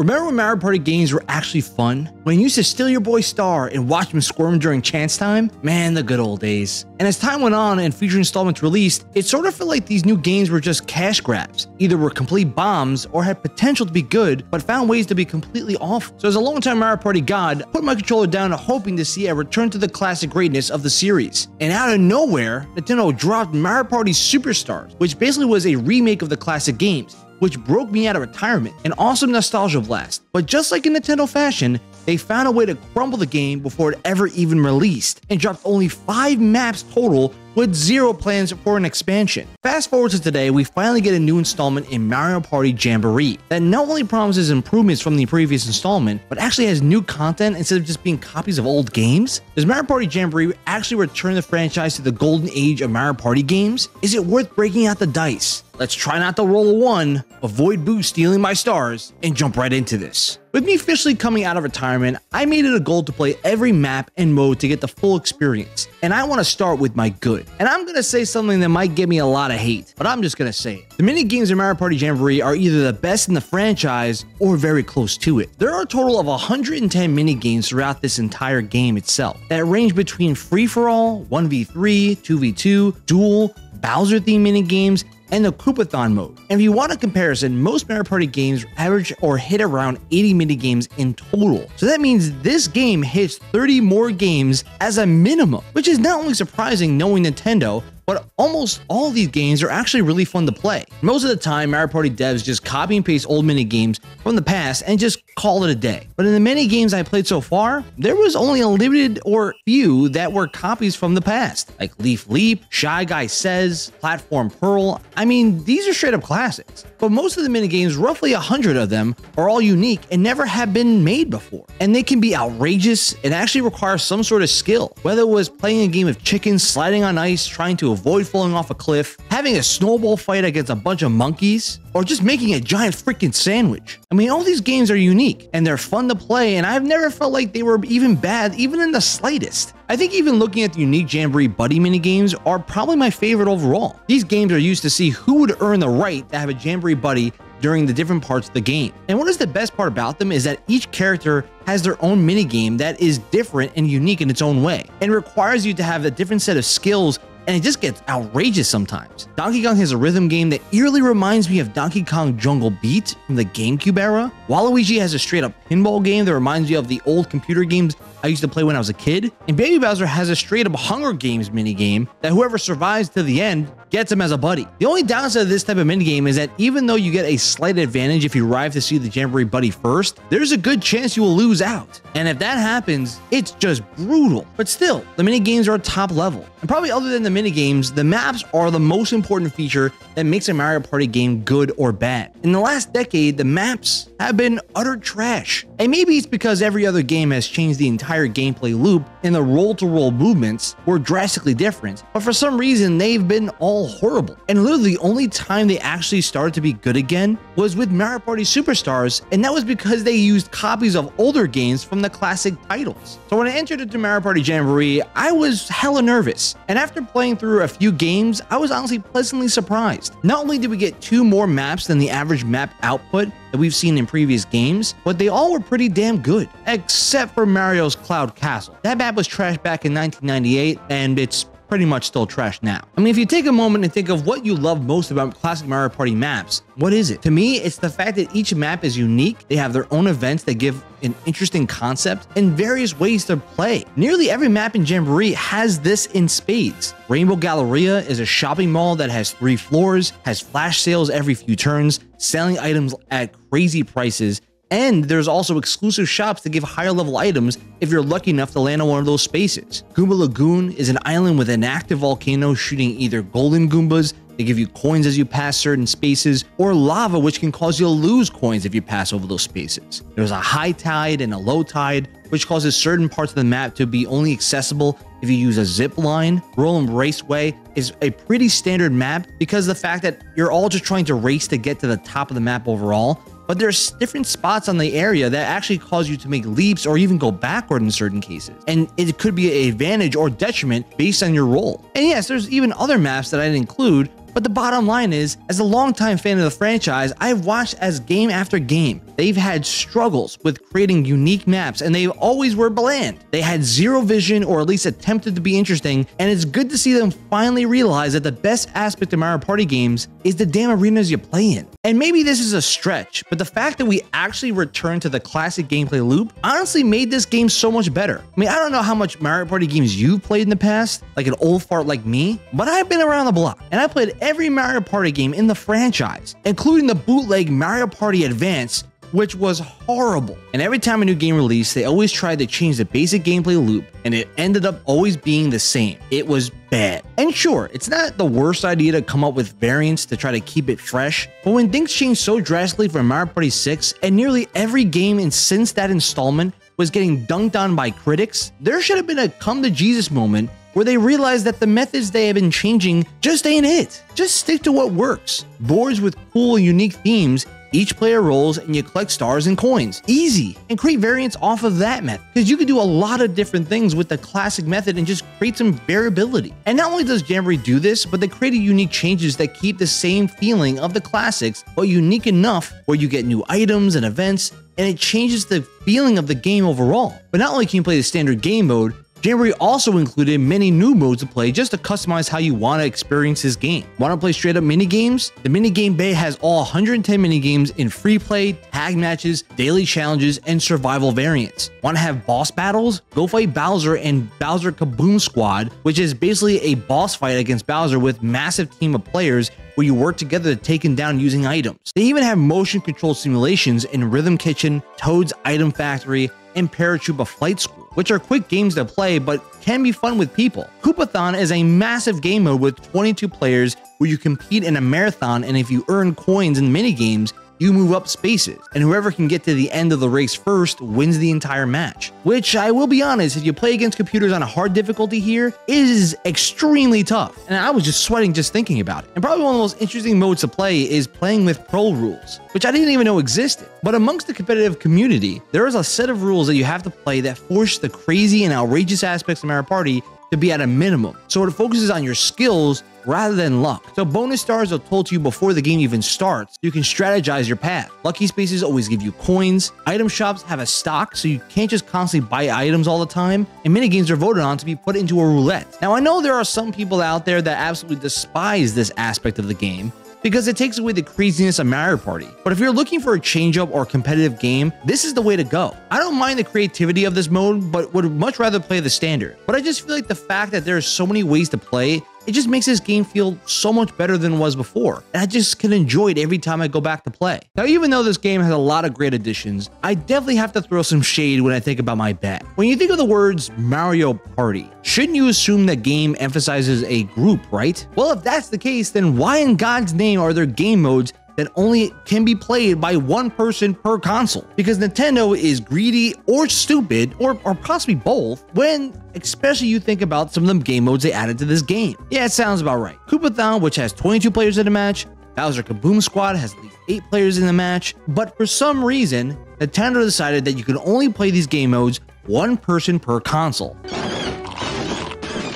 Remember when Mario Party games were actually fun? When you used to steal your boy Star and watch him squirm during chance time? Man, the good old days. And as time went on and feature installments released, it sort of felt like these new games were just cash grabs. Either were complete bombs or had potential to be good, but found ways to be completely awful. So as a longtime Mario Party god, I put my controller down hoping to see a return to the classic greatness of the series. And out of nowhere, Nintendo dropped Mario Party Superstars, which basically was a remake of the classic games, which broke me out of retirement. An awesome nostalgia blast. But just like in Nintendo fashion, they found a way to crumble the game before it ever even released, and dropped only 5 maps total with 0 plans for an expansion. Fast forward to today, we finally get a new installment in Mario Party Jamboree that not only promises improvements from the previous installment, but actually has new content instead of just being copies of old games. Does Mario Party Jamboree actually return the franchise to the golden age of Mario Party games? Is it worth breaking out the dice? Let's try not to roll a 1, avoid Boo stealing my stars, and jump right into this. With me officially coming out of retirement, I made it a goal to play every map and mode to get the full experience, and I want to start with my good. And I'm going to say something that might get me a lot of hate, but I'm just going to say it. The mini games in Mario Party Jamboree are either the best in the franchise or very close to it. There are a total of 110 mini games throughout this entire game itself that range between free-for-all, 1v3, 2v2, duel, Bowser-themed mini games, and the Koopathon mode. And if you want a comparison, most Mario Party games average or hit around 80 minigames in total. So that means this game hits 30 more games as a minimum, which is not only surprising knowing Nintendo, but almost all these games are actually really fun to play. Most of the time, Mario Party devs just copy and paste old minigames from the past and just call it a day. But in the many games I played so far, there was only a limited or few that were copies from the past, like Leaf Leap, Shy Guy Says, Platform Pearl. I mean, these are straight up classics. But most of the minigames, roughly 100 of them, are all unique and never have been made before. And they can be outrageous and actually require some sort of skill, whether it was playing a game of chicken, sliding on ice, trying to avoid falling off a cliff, having a snowball fight against a bunch of monkeys, or just making a giant freaking sandwich. I mean, all these games are unique and they're fun to play, and I've never felt like they were even bad, even in the slightest. I think even looking at the unique Jamboree Buddy minigames are probably my favorite overall. These games are used to see who would earn the right to have a Jamboree Buddy during the different parts of the game. And what is the best part about them is that each character has their own minigame that is different and unique in its own way, and requires you to have a different set of skills, and it just gets outrageous sometimes. Donkey Kong has a rhythm game that eerily reminds me of Donkey Kong Jungle Beat from the GameCube era. Waluigi has a straight up pinball game that reminds me of the old computer games I used to play when I was a kid. And Baby Bowser has a straight up Hunger Games minigame that whoever survives to the end gets him as a buddy. The only downside of this type of minigame is that even though you get a slight advantage if you arrive to see the Jamboree Buddy first, there's a good chance you will lose out. And if that happens, it's just brutal. But still, the minigames are top level. And probably other than the minigames, the maps are the most important feature that makes a Mario Party game good or bad. In the last decade, the maps have been utter trash. And maybe it's because every other game has changed the entire gameplay loop and the roll-to-roll movements were drastically different, but for some reason, they've been all horrible. And literally the only time they actually started to be good again was with Mario Party Superstars, and that was because they used copies of older games from the classic titles. So when I entered into Mario Party Jamboree, I was hella nervous, and after playing through a few games, I was honestly pleasantly surprised. Not only did we get 2 more maps than the average map output that we've seen in previous games, but they all were pretty damn good, except for Mario's Cloud Castle. That map was trash back in 1998, and it's pretty much still trash now. I mean, if you take a moment and think of what you love most about classic Mario Party maps, what is it? To me, it's the fact that each map is unique. They have their own events that give an interesting concept and various ways to play. Nearly every map in Jamboree has this in spades. Rainbow Galleria is a shopping mall that has 3 floors, has flash sales every few turns, selling items at crazy prices, and there's also exclusive shops that give higher level items if you're lucky enough to land on one of those spaces. Goomba Lagoon is an island with an active volcano shooting either golden Goombas, they give you coins as you pass certain spaces, or lava, which can cause you to lose coins if you pass over those spaces. There's a high tide and a low tide, which causes certain parts of the map to be only accessible if you use a zip line. Roll'em Raceway is a pretty standard map because the fact that you're all just trying to race to get to the top of the map overall, but there's different spots on the area that actually cause you to make leaps or even go backward in certain cases. And it could be an advantage or detriment based on your role. And yes, there's even other maps that I didn't include, but the bottom line is, as a longtime fan of the franchise, I've watched as game after game they've had struggles with creating unique maps, and they always were bland. They had zero vision, or at least attempted to be interesting, and it's good to see them finally realize that the best aspect of Mario Party games is the damn arenas you play in. And maybe this is a stretch, but the fact that we actually returned to the classic gameplay loop honestly made this game so much better. I mean, I don't know how much Mario Party games you've played in the past, like an old fart like me, but I've been around the block, and I played every Mario Party game in the franchise, including the bootleg Mario Party Advance, which was horrible. And every time a new game released, they always tried to change the basic gameplay loop, and it ended up always being the same. It was bad. And sure, it's not the worst idea to come up with variants to try to keep it fresh, but when things changed so drastically from Mario Party 6, and nearly every game since that installment was getting dunked on by critics, there should have been a come to Jesus moment where they realized that the methods they have been changing just ain't it. Just stick to what works. Boards with cool and unique themes, each player rolls and you collect stars and coins. Easy. And create variants off of that method, because you can do a lot of different things with the classic method and just create some variability. And not only does Jamboree do this, but they created unique changes that keep the same feeling of the classics, but unique enough where you get new items and events, and it changes the feeling of the game overall. But not only can you play the standard game mode, Jamboree also included many new modes to play just to customize how you want to experience this game. Want to play straight up mini games? The mini game bay has all 110 mini games in free play, tag matches, daily challenges, and survival variants. Want to have boss battles? Go fight Bowser and Bowser Kaboom Squad, which is basically a boss fight against Bowser with massive team of players where you work together to take him down using items. They even have motion control simulations in Rhythm Kitchen, Toad's Item Factory, and Paratroopa Flight School, which are quick games to play but can be fun with people. Koopathon is a massive game mode with 22 players where you compete in a marathon, and if you earn coins in minigames, you move up spaces, and whoever can get to the end of the race first wins the entire match. Which, I will be honest, if you play against computers on a hard difficulty here, it is extremely tough, and I was just sweating just thinking about it. And probably one of the most interesting modes to play is playing with pro rules, which I didn't even know existed. But amongst the competitive community, there is a set of rules that you have to play that force the crazy and outrageous aspects of Mario Party to be at a minimum, so it focuses on your skills rather than luck. So bonus stars are told to you before the game even starts. You can strategize your path. Lucky spaces always give you coins. Item shops have a stock, so you can't just constantly buy items all the time. And minigames are voted on to be put into a roulette. Now, I know there are some people out there that absolutely despise this aspect of the game, because it takes away the craziness of Mario Party. But if you're looking for a change-up or a competitive game, this is the way to go. I don't mind the creativity of this mode, but would much rather play the standard. But I just feel like the fact that there are so many ways to play, it just makes this game feel so much better than it was before. And I just can enjoy it every time I go back to play. Now, even though this game has a lot of great additions, I definitely have to throw some shade when I think about my bet. When you think of the words Mario Party, shouldn't you assume that game emphasizes a group, right? Well, if that's the case, then why in God's name are there game modes that only can be played by one person per console? Because Nintendo is greedy or stupid, or possibly both, when especially you think about some of the game modes they added to this game. Yeah, it sounds about right. Koopathon, which has 22 players in a match, Bowser Kaboom Squad has at least 8 players in the match, but for some reason, Nintendo decided that you can only play these game modes one person per console.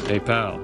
Hey pal,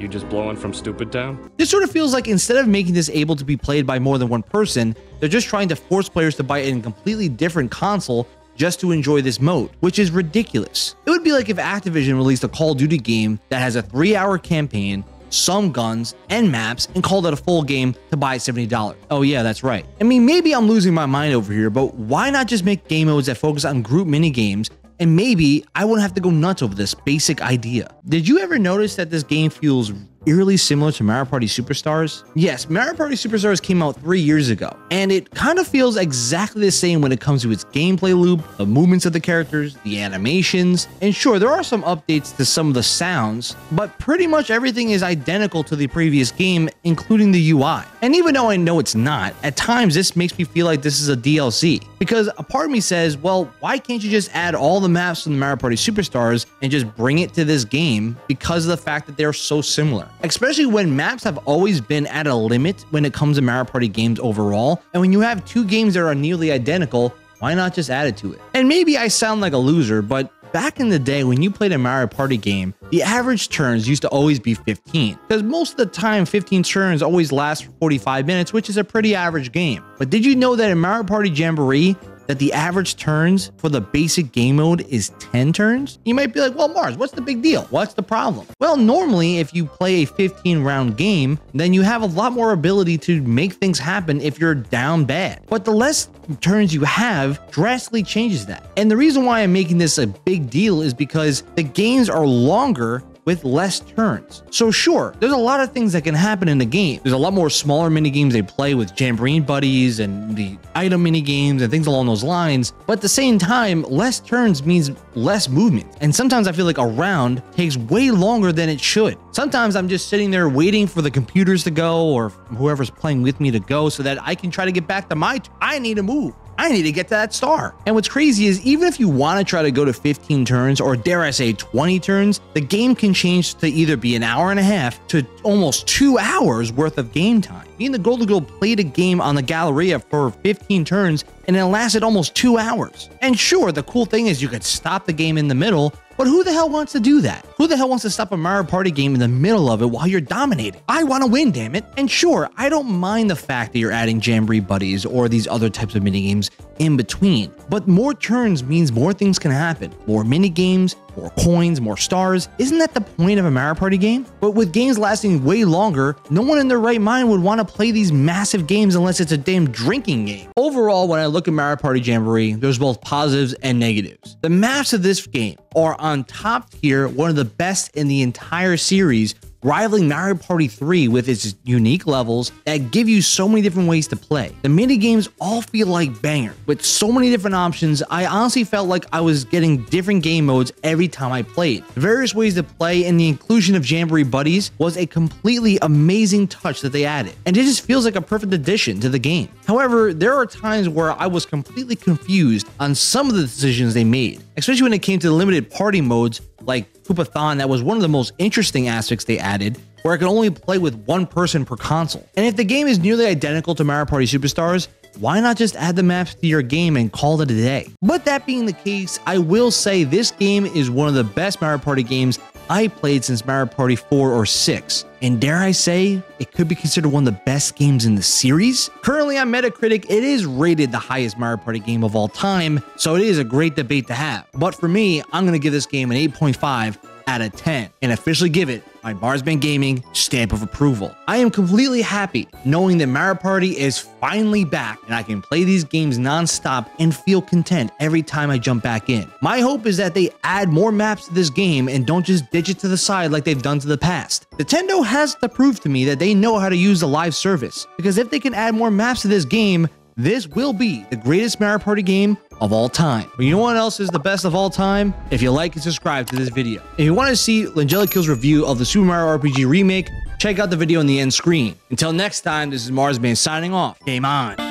you just blowing from Stupid Town? This sort of feels like instead of making this able to be played by more than one person, they're just trying to force players to buy a completely different console just to enjoy this mode, which is ridiculous. It would be like if Activision released a Call of Duty game that has a 3-hour campaign, some guns, and maps, and called it a full game to buy $70. Oh yeah, that's right. I mean, maybe I'm losing my mind over here, but why not just make game modes that focus on group minigames? And maybe I wouldn't have to go nuts over this basic idea. Did you ever notice that this game feels eerily similar to Mario Party Superstars? Yes, Mario Party Superstars came out 3 years ago, and it kind of feels exactly the same when it comes to its gameplay loop, the movements of the characters, the animations, and sure, there are some updates to some of the sounds, but pretty much everything is identical to the previous game, including the UI. And even though I know it's not, at times this makes me feel like this is a DLC, because a part of me says, well, why can't you just add all the maps from the Mario Party Superstars and just bring it to this game because of the fact that they're so similar? Especially when maps have always been at a limit when it comes to Mario Party games overall, and when you have two games that are nearly identical, why not just add it to it? And maybe I sound like a loser, but back in the day when you played a Mario Party game, the average turns used to always be 15, because most of the time 15 turns always last for 45 minutes, which is a pretty average game. But did you know that in Mario Party Jamboree, that the average turns for the basic game mode is 10 turns? You might be like, well, Marz, what's the big deal? What's the problem? Well, normally, if you play a 15-round game, then you have a lot more ability to make things happen if you're down bad. But the less turns you have drastically changes that. And the reason why I'm making this a big deal is because the games are longer with less turns. So sure, there's a lot of things that can happen in the game. There's a lot more smaller mini games they play with Jamboree buddies and the item mini games and things along those lines. But at the same time, less turns means less movement. And sometimes I feel like a round takes way longer than it should. Sometimes I'm just sitting there waiting for the computers to go or whoever's playing with me to go so that I can try to get back to my, I need to move. I need to get to that star. And what's crazy is even if you want to try to go to 15 turns or dare I say 20 turns, the game can change to either be an hour and a half to almost 2 hours worth of game time. Me and the Golden Girl played a game on the Galleria for 15 turns and it lasted almost 2 hours. And sure, the cool thing is you could stop the game in the middle, but who the hell wants to do that? Who the hell wants to stop a Mario Party game in the middle of it while you're dominating? I want to win, damn it. And sure, I don't mind the fact that you're adding Jamboree Buddies or these other types of minigames in between, but more turns means more things can happen. More minigames, more coins, more stars. Isn't that the point of a Mario Party game? But with games lasting way longer, no one in their right mind would want to play these massive games unless it's a damn drinking game. Overall, when I look at Mario Party Jamboree, there's both positives and negatives. The maps of this game are on top tier, one of the best in the entire series, rivaling Mario Party 3 with its unique levels that give you so many different ways to play. The mini games all feel like banger. With so many different options, I honestly felt like I was getting different game modes every time I played. The various ways to play and the inclusion of Jamboree Buddies was a completely amazing touch that they added, and it just feels like a perfect addition to the game. However, there are times where I was completely confused on some of the decisions they made, especially when it came to the limited party modes like Koopathon. That was one of the most interesting aspects they added, where I could only play with one person per console. And if the game is nearly identical to Mario Party Superstars, why not just add the maps to your game and call it a day? But that being the case, I will say this game is one of the best Mario Party games I played since Mario Party 4 or 6. And dare I say, it could be considered one of the best games in the series. Currently on Metacritic, it is rated the highest Mario Party game of all time, so it is a great debate to have. But for me, I'm going to give this game an 8.5 out of 10 and officially give it my Marzzman Gaming stamp of approval. I am completely happy knowing that Mario Party is finally back and I can play these games non-stop and feel content every time I jump back in. My hope is that they add more maps to this game and don't just ditch it to the side like they've done to the past. Nintendo has to prove to me that they know how to use the live service, because if they can add more maps to this game, this will be the greatest Mario Party game of all time. But you know what else is the best of all time? If you like and subscribe to this video. If you want to see Langellakill's review of the Super Mario RPG remake, check out the video on the end screen. Until next time, this is Marzzman signing off. Game on.